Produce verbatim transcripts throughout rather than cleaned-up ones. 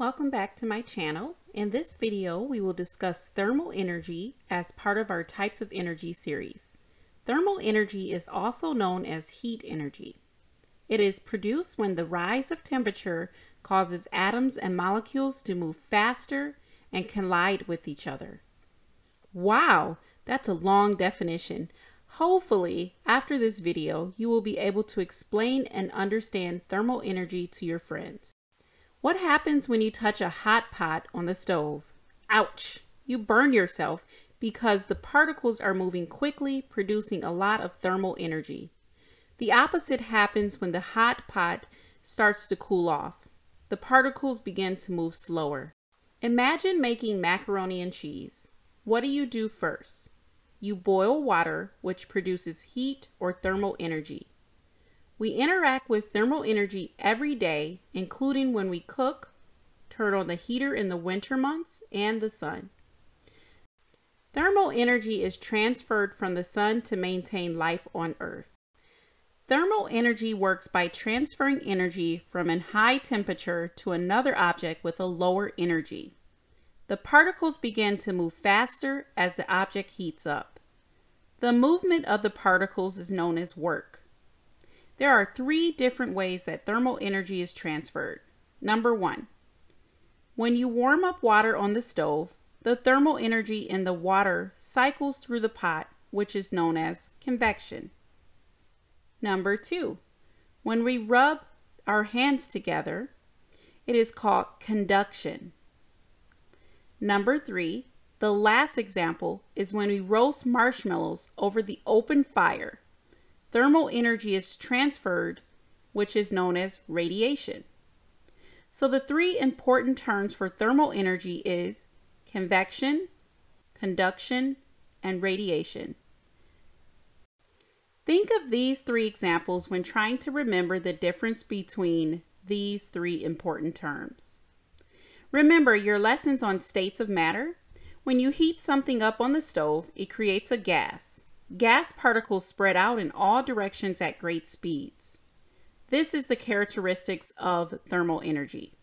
Welcome back to my channel. In this video, we will discuss thermal energy as part of our types of energy series. Thermal energy is also known as heat energy. It is produced when the rise of temperature causes atoms and molecules to move faster and collide with each other. Wow, that's a long definition. Hopefully, after this video, you will be able to explain and understand thermal energy to your friends. What happens when you touch a hot pot on the stove? Ouch! You burn yourself because the particles are moving quickly, producing a lot of thermal energy. The opposite happens when the hot pot starts to cool off. The particles begin to move slower. Imagine making macaroni and cheese. What do you do first? You boil water, which produces heat or thermal energy. We interact with thermal energy every day, including when we cook, turn on the heater in the winter months, and the sun. Thermal energy is transferred from the sun to maintain life on Earth. Thermal energy works by transferring energy from a high temperature to another object with a lower energy. The particles begin to move faster as the object heats up. The movement of the particles is known as work. There are three different ways that thermal energy is transferred. Number one, when you warm up water on the stove, the thermal energy in the water cycles through the pot, which is known as convection. Number two, when we rub our hands together, it is called conduction. Number three, the last example is when we roast marshmallows over the open fire. Thermal energy is transferred, which is known as radiation. So the three important terms for thermal energy is convection, conduction, and radiation. Think of these three examples when trying to remember the difference between these three important terms. Remember your lessons on states of matter. When you heat something up on the stove, it creates a gas. Gas particles spread out in all directions at great speeds. This is the characteristics of thermal energy.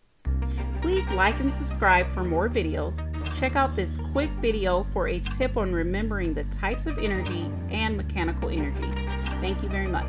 Please like and subscribe for more videos. Check out this quick video for a tip on remembering the types of energy and mechanical energy. Thank you very much.